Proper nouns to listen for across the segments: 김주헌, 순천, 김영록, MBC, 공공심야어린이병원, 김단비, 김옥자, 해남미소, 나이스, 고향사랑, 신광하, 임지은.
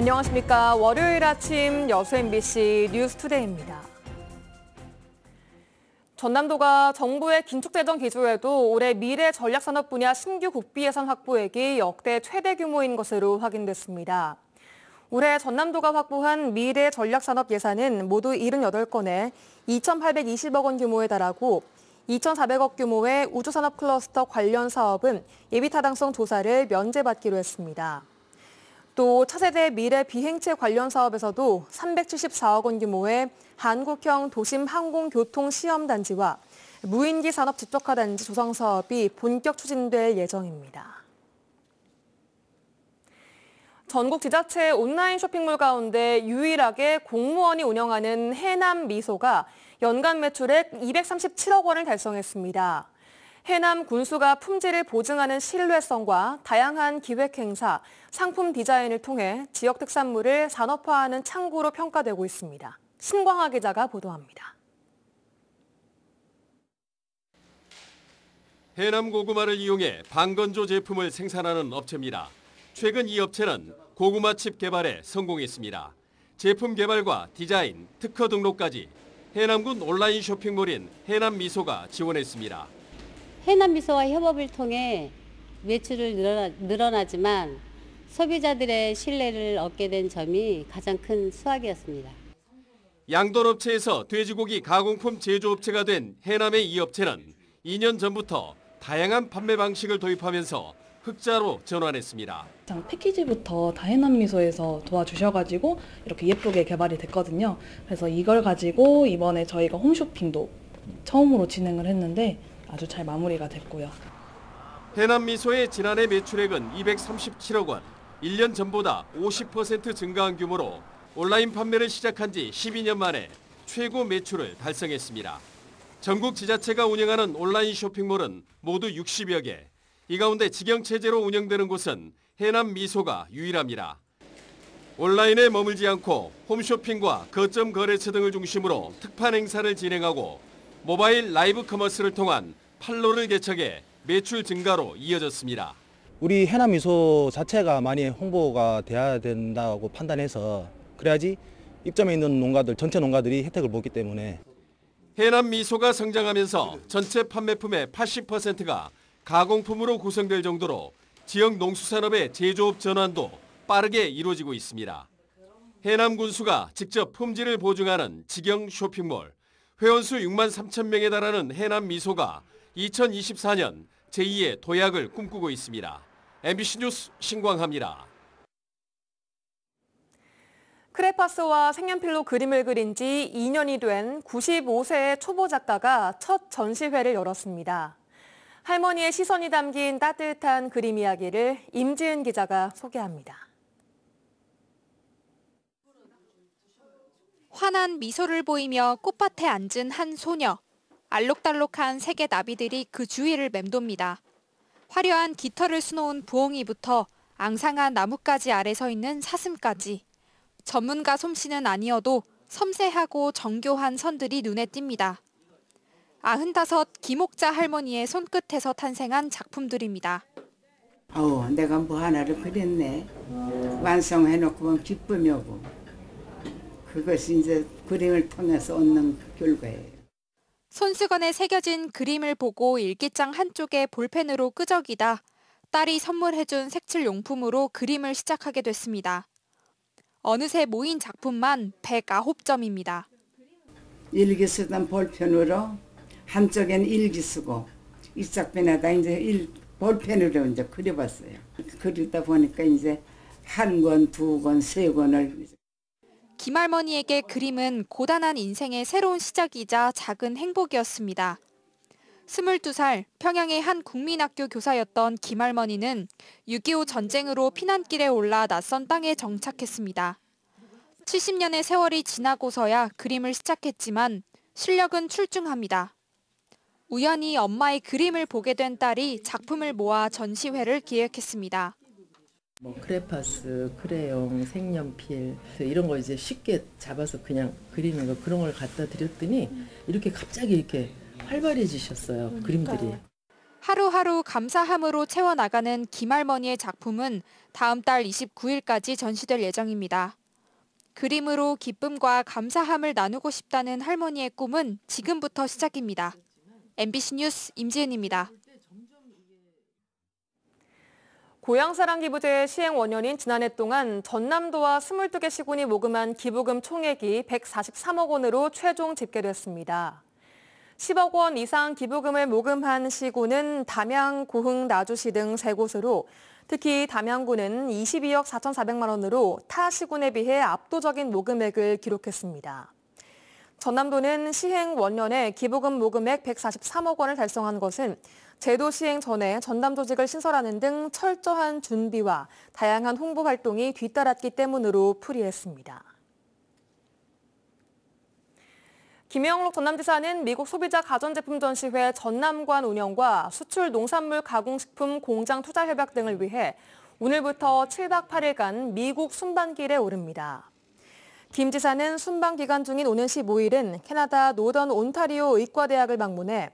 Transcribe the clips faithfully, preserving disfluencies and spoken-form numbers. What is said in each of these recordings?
안녕하십니까. 월요일 아침 여수 엠비씨 뉴스투데이입니다. 전남도가 정부의 긴축재정 기조에도 올해 미래 전략산업 분야 신규 국비 예산 확보액이 역대 최대 규모인 것으로 확인됐습니다. 올해 전남도가 확보한 미래 전략산업 예산은 모두 칠십팔 건에 이천팔백이십억 원 규모에 달하고 이천사백억 규모의 우주산업 클러스터 관련 사업은 예비타당성 조사를 면제받기로 했습니다. 또 차세대 미래 비행체 관련 사업에서도 삼백칠십사억 원 규모의 한국형 도심 항공교통시험단지와 무인기 산업 집적화단지 조성 사업이 본격 추진될 예정입니다. 전국 지자체 온라인 쇼핑몰 가운데 유일하게 공무원이 운영하는 해남미소가 연간 매출액 이백삼십칠억 원을 달성했습니다. 해남 군수가 품질을 보증하는 신뢰성과 다양한 기획 행사, 상품 디자인을 통해 지역 특산물을 산업화하는 창구로 평가되고 있습니다. 신광하 기자가 보도합니다. 해남 고구마를 이용해 방건조 제품을 생산하는 업체입니다. 최근 이 업체는 고구마칩 개발에 성공했습니다. 제품 개발과 디자인, 특허 등록까지 해남군 온라인 쇼핑몰인 해남미소가 지원했습니다. 해남미소와 협업을 통해 매출을 늘어나, 늘어나지만 소비자들의 신뢰를 얻게 된 점이 가장 큰 수확이었습니다. 양돈업체에서 돼지고기 가공품 제조업체가 된 해남의 이 업체는 이 년 전부터 다양한 판매 방식을 도입하면서 흑자로 전환했습니다. 패키지부터 다 해남미소에서 도와주셔가지고 이렇게 예쁘게 개발이 됐거든요. 그래서 이걸 가지고 이번에 저희가 홈쇼핑도 처음으로 진행을 했는데 아주 잘 마무리가 됐고요. 해남미소의 지난해 매출액은 이백삼십칠억 원, 일 년 전보다 오십 퍼센트 증가한 규모로 온라인 판매를 시작한 지 십이 년 만에 최고 매출을 달성했습니다. 전국 지자체가 운영하는 온라인 쇼핑몰은 모두 육십여 개. 이 가운데 직영체제로 운영되는 곳은 해남미소가 유일합니다. 온라인에 머물지 않고 홈쇼핑과 거점 거래처 등을 중심으로 특판 행사를 진행하고 모바일 라이브 커머스를 통한 판로를 개척해 매출 증가로 이어졌습니다. 우리 해남미소 자체가 많이 홍보가 돼야 된다고 판단해서 그래야지 입점에 있는 농가들, 전체 농가들이 혜택을 보기 때문에. 해남미소가 성장하면서 전체 판매품의 팔십 퍼센트가 가공품으로 구성될 정도로 지역 농수산업의 제조업 전환도 빠르게 이루어지고 있습니다. 해남 군수가 직접 품질을 보증하는 직영 쇼핑몰, 회원수 육만 삼천 명에 달하는 해남미소가 이천이십사 년 제이의 도약을 꿈꾸고 있습니다. 엠비씨 뉴스 신광하입니다. 크레파스와 색연필로 그림을 그린 지 이 년이 된 구십오 세의 초보 작가가 첫 전시회를 열었습니다. 할머니의 시선이 담긴 따뜻한 그림 이야기를 임지은 기자가 소개합니다. 환한 미소를 보이며 꽃밭에 앉은 한 소녀. 알록달록한 색의 나비들이 그 주위를 맴돕니다. 화려한 깃털을 수놓은 부엉이부터 앙상한 나뭇가지 아래 서 있는 사슴까지. 전문가 솜씨는 아니어도 섬세하고 정교한 선들이 눈에 띕니다. 아흔다섯 김옥자 할머니의 손끝에서 탄생한 작품들입니다. 아우, 내가 뭐 하나를 그렸네. 완성해놓고 기쁨이 오고. 그것이 이제 그림을 통해서 얻는 결과예요. 손수건에 새겨진 그림을 보고 일기장 한쪽에 볼펜으로 끄적이다 딸이 선물해준 색칠 용품으로 그림을 시작하게 됐습니다. 어느새 모인 작품만 백구 점입니다. 일기 쓰던 볼펜으로 한쪽엔 일기 쓰고 이쪽편에다 이제 일 볼펜으로 이제 그려봤어요. 그리다 보니까 이제 한 권, 두 권, 세 권을. 김할머니에게 그림은 고단한 인생의 새로운 시작이자 작은 행복이었습니다. 스물두 살 평양의 한 국민학교 교사였던 김할머니는 육이오 전쟁으로 피난길에 올라 낯선 땅에 정착했습니다. 칠십 년의 세월이 지나고서야 그림을 시작했지만 실력은 출중합니다. 우연히 엄마의 그림을 보게 된 딸이 작품을 모아 전시회를 기획했습니다. 뭐 크레파스, 크레용, 색연필 이런 거 이제 쉽게 잡아서 그냥 그리는 거 그런 걸 갖다 드렸더니 이렇게 갑자기 이렇게 활발해지셨어요. 그림들이. 하루하루 감사함으로 채워나가는 김할머니의 작품은 다음 달 이십구 일까지 전시될 예정입니다. 그림으로 기쁨과 감사함을 나누고 싶다는 할머니의 꿈은 지금부터 시작입니다. 엠비씨 뉴스 임지은입니다. 고향사랑 기부제의 시행 원년인 지난해 동안 전남도와 이십이 개 시군이 모금한 기부금 총액이 백사십삼억 원으로 최종 집계됐습니다. 십억 원 이상 기부금을 모금한 시군은 담양, 고흥, 나주시 등 세 곳으로 특히 담양군은 이십이억 사천사백만 원으로 타 시군에 비해 압도적인 모금액을 기록했습니다. 전남도는 시행 원년에 기부금 모금액 백사십삼억 원을 달성한 것은 제도 시행 전에 전담 조직을 신설하는 등 철저한 준비와 다양한 홍보 활동이 뒤따랐기 때문으로 풀이했습니다. 김영록 전남지사는 미국 소비자 가전제품 전시회 전남관 운영과 수출 농산물 가공식품 공장 투자 협약 등을 위해 오늘부터 칠박 팔일간 미국 순방길에 오릅니다. 김 지사는 순방 기간 중인 오는 십오 일은 캐나다 노던 온타리오 의과대학을 방문해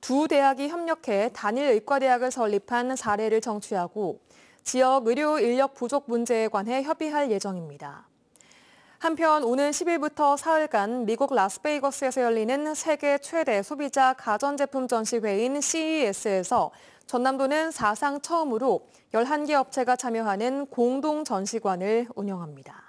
두 대학이 협력해 단일 의과대학을 설립한 사례를 정취하고 지역 의료 인력 부족 문제에 관해 협의할 예정입니다. 한편 오는 십 일부터 사흘간 미국 라스베이거스에서 열리는 세계 최대 소비자 가전제품 전시회인 씨이에스에서 전남도는 사상 처음으로 열한 개 업체가 참여하는 공동 전시관을 운영합니다.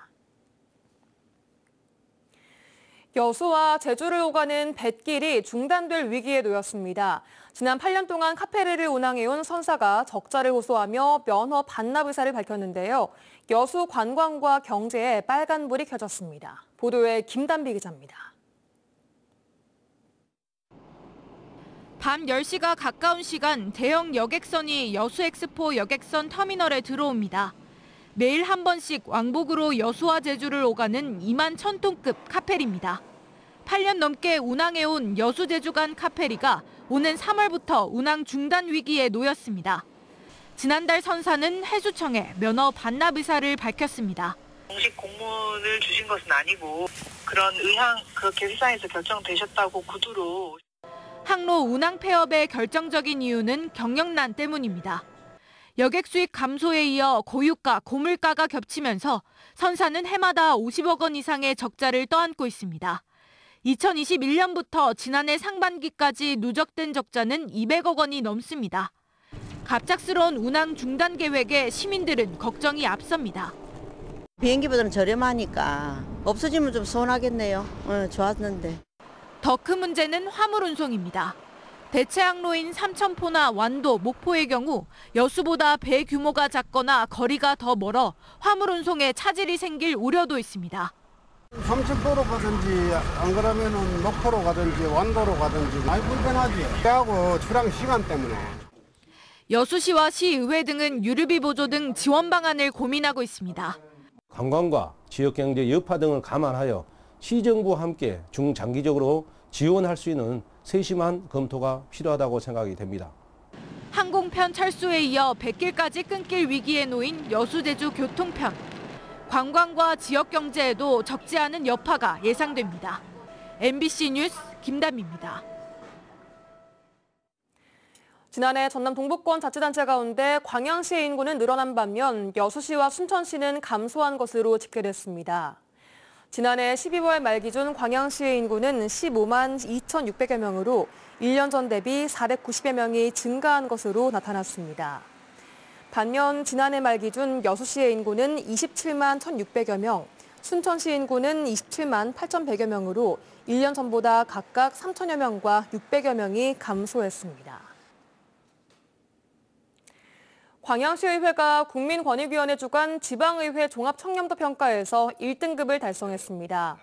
여수와 제주를 오가는 뱃길이 중단될 위기에 놓였습니다. 지난 팔 년 동안 카페를 운항해온 선사가 적자를 호소하며 면허 반납 의사를 밝혔는데요. 여수 관광과 경제에 빨간불이 켜졌습니다. 보도에 김단비 기자입니다. 밤 열 시가 가까운 시간 대형 여객선이 여수엑스포 여객선 터미널에 들어옵니다. 매일 한 번씩 왕복으로 여수와 제주를 오가는 이만 천 톤급 카페리입니다. 팔 년 넘게 운항해온 여수 제주 간 카페리가 오는 삼월부터 운항 중단 위기에 놓였습니다. 지난달 선사는 해수청에 면허 반납 의사를 밝혔습니다. 공식 공문을 주신 것은 아니고 그런 의향 그 계획상에서 결정되셨다고 구두로. 항로 운항 폐업의 결정적인 이유는 경영난 때문입니다. 여객 수익 감소에 이어 고유가, 고물가가 겹치면서 선사는 해마다 오십억 원 이상의 적자를 떠안고 있습니다. 이천이십일 년부터 지난해 상반기까지 누적된 적자는 이백억 원이 넘습니다. 갑작스러운 운항 중단 계획에 시민들은 걱정이 앞섭니다. 비행기보다는 저렴하니까 없어지면 좀 서운하겠네요. 어, 좋았는데. 더 큰 문제는 화물 운송입니다. 대체 항로인 삼천포나 완도, 목포의 경우 여수보다 배 규모가 작거나 거리가 더 멀어 화물 운송에 차질이 생길 우려도 있습니다. 삼천포로 가든지 안 그러면은 목포로 가든지 완도로 가든지 많이 불편하지. 배하고 출항 시간 때문에. 여수시와 시의회 등은 유류비 보조 등 지원 방안을 고민하고 있습니다. 관광과 지역경제 여파 등을 감안하여 시정부와 함께 중장기적으로 지원할 수 있는 세심한 검토가 필요하다고 생각이 됩니다. 항공편 철수에 이어 뱃길까지 끊길 위기에 놓인 여수제주 교통편. 관광과 지역 경제에도 적지 않은 여파가 예상됩니다. 엠비씨 뉴스 김담입니다. 지난해 전남 동북권 자치단체 가운데 광양시의 인구는 늘어난 반면 여수시와 순천시는 감소한 것으로 집계됐습니다. 지난해 십이월 말 기준 광양시의 인구는 십오만 이천육백여 명으로 일 년 전 대비 사백구십여 명이 증가한 것으로 나타났습니다. 반면 지난해 말 기준 여수시의 인구는 이십칠만 천육백여 명, 순천시 인구는 이십칠만 팔천백여 명으로 일 년 전보다 각각 삼천여 명과 육백여 명이 감소했습니다. 광양시의회가 국민권익위원회 주관 지방의회 종합청렴도 평가에서 일 등급을 달성했습니다.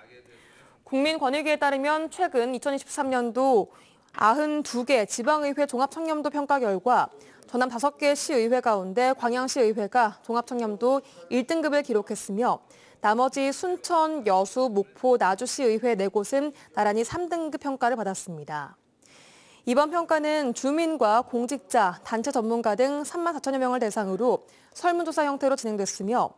국민권익위에 따르면 최근 이천이십삼 년도 구십이 개 지방의회 종합청렴도 평가 결과 전남 다섯 개 시의회 가운데 광양시의회가 종합청렴도 일 등급을 기록했으며 나머지 순천, 여수, 목포, 나주시의회 네 곳은 나란히 삼 등급 평가를 받았습니다. 이번 평가는 주민과 공직자, 단체 전문가 등 삼만 사천여 명을 대상으로 설문조사 형태로 진행됐으며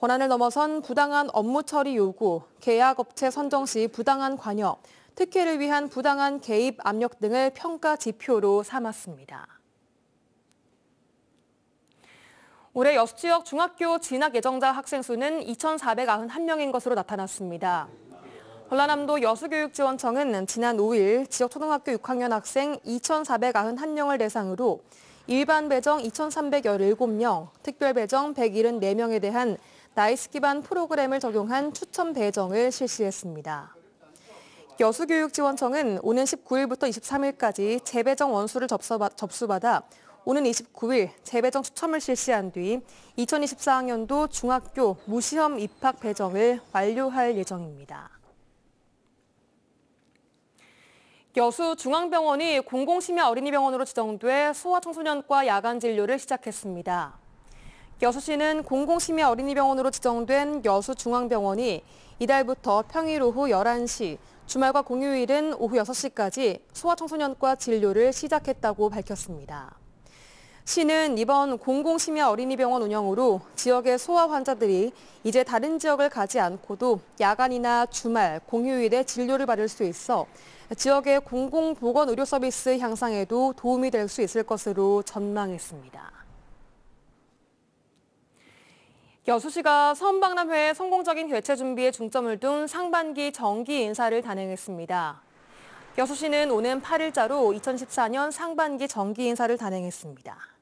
권한을 넘어선 부당한 업무 처리 요구, 계약업체 선정 시 부당한 관여, 특혜를 위한 부당한 개입 압력 등을 평가 지표로 삼았습니다. 올해 여수지역 중학교 진학 예정자 학생 수는 이천사백구십일 명인 것으로 나타났습니다. 전라남도 여수교육지원청은 지난 오 일 지역 초등학교 육 학년 학생 이천사백구십일 명을 대상으로 일반 배정 이천삼백십칠 명, 특별 배정 백칠십사 명에 대한 나이스 기반 프로그램을 적용한 추천 배정을 실시했습니다. 여수교육지원청은 오는 십구 일부터 이십삼 일까지 재배정 원수를 접수받아 오는 이십구 일 재배정 추첨을 실시한 뒤 이천이십사 학년도 중학교 무시험 입학 배정을 완료할 예정입니다. 여수중앙병원이 공공심야 어린이병원으로 지정돼 소아청소년과 야간 진료를 시작했습니다. 여수시는 공공심야 어린이병원으로 지정된 여수중앙병원이 이달부터 평일 오후 열한 시, 주말과 공휴일은 오후 여섯 시까지 소아청소년과 진료를 시작했다고 밝혔습니다. 시는 이번 공공심야 어린이병원 운영으로 지역의 소아 환자들이 이제 다른 지역을 가지 않고도 야간이나 주말, 공휴일에 진료를 받을 수 있어 지역의 공공보건의료서비스 향상에도 도움이 될 수 있을 것으로 전망했습니다. 여수시가 선박람회의 성공적인 개최 준비에 중점을 둔 상반기 정기 인사를 단행했습니다. 여수시는 오는 팔 일자로 이천십사 년 상반기 정기 인사를 단행했습니다.